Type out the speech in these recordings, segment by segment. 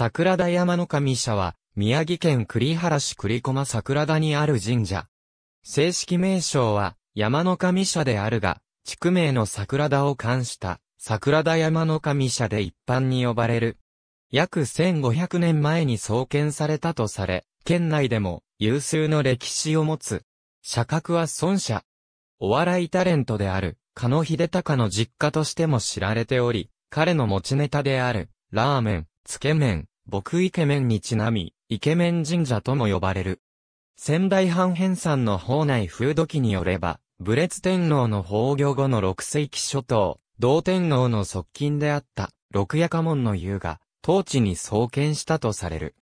桜田山の神社は、宮城県栗原市栗駒桜田にある神社。正式名称は、山の神社であるが、地区名の桜田を冠した、桜田山の神社で一般に呼ばれる。約1500年前に創建されたとされ、県内でも有数の歴史を持つ。社格は孫社。お笑いタレントである、狩野秀隆の実家としても知られており、彼の持ちネタである、ラーメン、つけ麺、僕イケメンにちなみ、イケメン神社とも呼ばれる。仙台藩編纂の宝内風土記によれば、武烈天皇の崩御後の6世紀初頭、同天皇の側近であった、六夜家紋の湯が、当地に創建したとされる。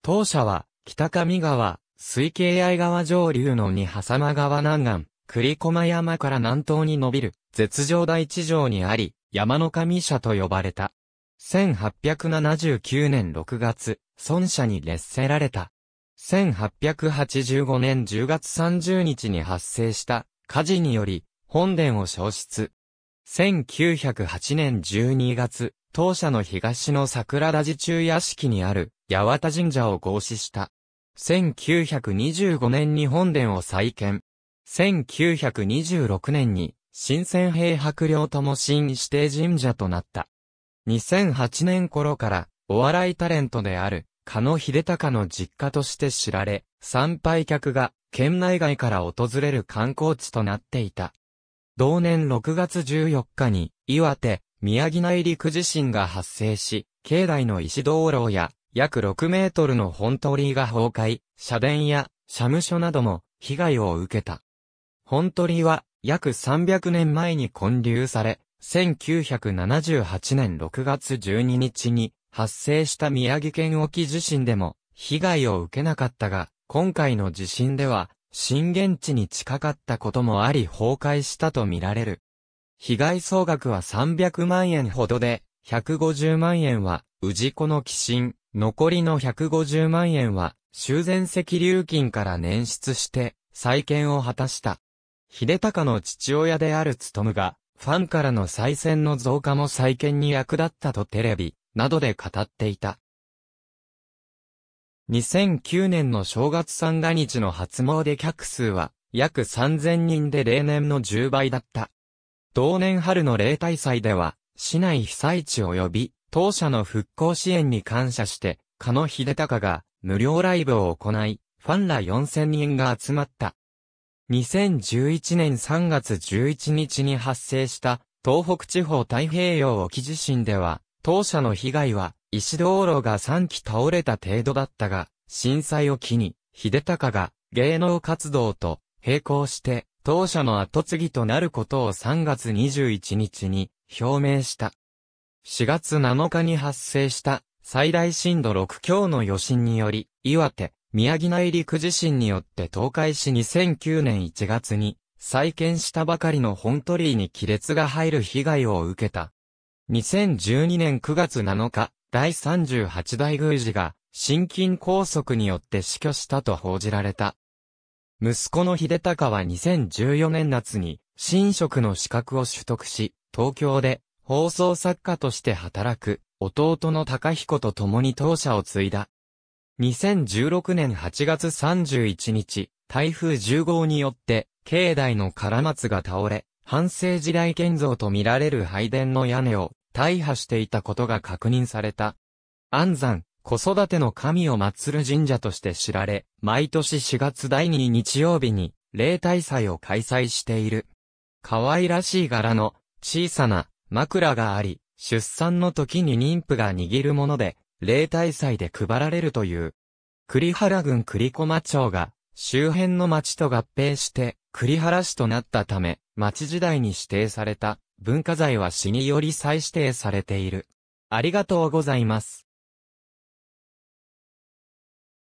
当社は、北上川、水系愛川上流の二波様川南岸、栗駒山から南東に伸びる、絶頂台地上にあり、山の神社と呼ばれた。1879年6月、孫社に列せられた。1885年10月30日に発生した火事により、本殿を焼失。1908年12月、当社の東の桜田寺中屋敷にある八幡神社を合祀した。1925年に本殿を再建。1926年に新鮮平伯領友神指定神社となった。2008年頃からお笑いタレントである狩野秀隆の実家として知られ、参拝客が県内外から訪れる観光地となっていた。同年6月14日に、岩手、宮城内陸地震が発生し、境内の石灯籠や約6メートルの本鳥居が崩壊、社殿や社務所なども被害を受けた。本鳥居は約300年前に建立され、1978年6月12日に発生した宮城県沖地震でも被害を受けなかったが、今回の地震では震源地に近かったこともあり崩壊したとみられる。被害総額は300万円ほどで、150万円は氏子の寄進、残りの150万円は修繕積流金から捻出して再建を果たした。秀隆の父親である勉が、ファンからの再選の増加も再建に役立ったとテレビなどで語っていた。2009年の正月三が日の初詣客数は約3000人で例年の10倍だった。同年春の例大祭では市内被災地及び当社の復興支援に感謝して狩野秀隆が無料ライブを行いファンら4000人が集まった。2011年3月11日に発生した東北地方太平洋沖地震では、当社の被害は石灯籠が3基倒れた程度だったが、震災を機に、秀隆が芸能活動と並行して当社の後継ぎとなることを3月21日に表明した。4月7日に発生した最大震度6強の余震により、岩手、宮城内陸地震によって倒壊し2009年1月に再建したばかりの本鳥居に亀裂が入る被害を受けた。2012年9月7日、第38代宮司が心筋梗塞によって死去したと報じられた。息子の秀隆は2014年夏に神職の資格を取得し、東京で放送作家として働く弟の隆彦と共に当社を継いだ。2016年8月31日、台風10号によって、境内の唐松が倒れ、半世時代建造とみられる拝殿の屋根を大破していたことが確認された。安産、子育ての神を祀る神社として知られ、毎年4月第2日曜日に、例大祭を開催している。可愛らしい柄の小さな枕があり、出産の時に妊婦が握るもので、例大祭で配られるという。栗原郡栗駒町が周辺の町と合併して栗原市となったため、町時代に指定された文化財は市により再指定されている。ありがとうございます。